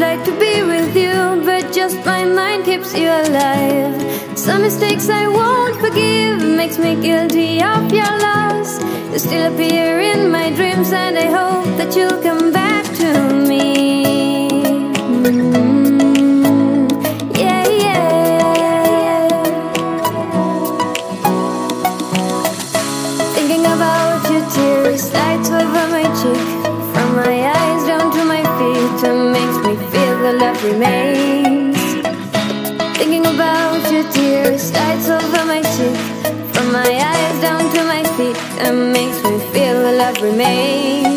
would like to be with you, but just my mind keeps you alive. Some mistakes I won't forgive, makes me guilty of your loss. You still appear in my dreams, and I hope that you'll come back to me. Thinking about your tears, lights over my cheek, from my eyes down to my feet, it makes me feel the love remains. Thinking about your tears, lights over my cheek, from my eyes down to my feet, it makes me feel the love remains.